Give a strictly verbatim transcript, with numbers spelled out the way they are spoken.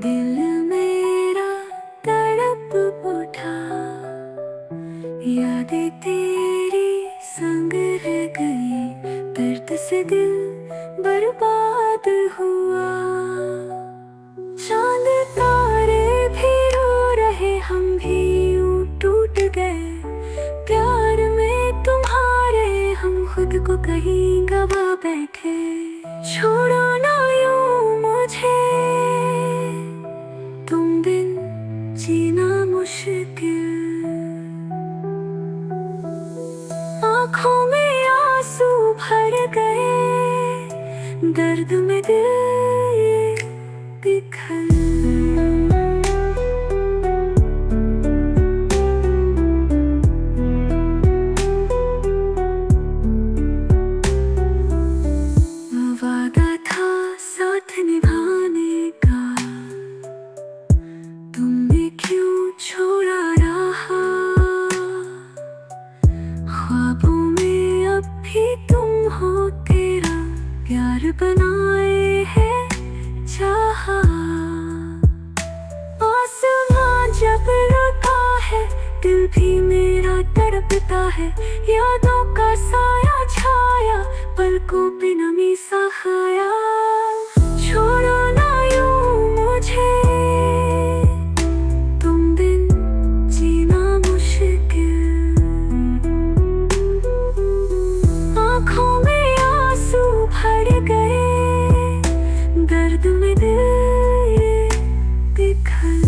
दिल मेरा तड़प उठा, यादें तेरी संग रह गई, दर्द से दिल बर्बाद हुआ। चांद तारे भी रो रहे, हम भी यूं टूट गए प्यार में तुम्हारे, हम खुद को कहीं गवा बैठे। छोड़ो ना यूं मुझे, तुम बिन जीना मुश्किल। आँखों में आंसू भर गए, दर्द में दिल बिखर। वादा था साथ निभाने का, तुमने क्यों छोड़ा रहा? ख्वाबों में अब भी तुम हो, तेरा प्यार बनाए है चाह। आसमां जब रुका है, दिल भी मेरा तड़पता है, यादों का साया छाया, पलकों पे नमी सा खाया। छोड़ो ना यूं मुझे, because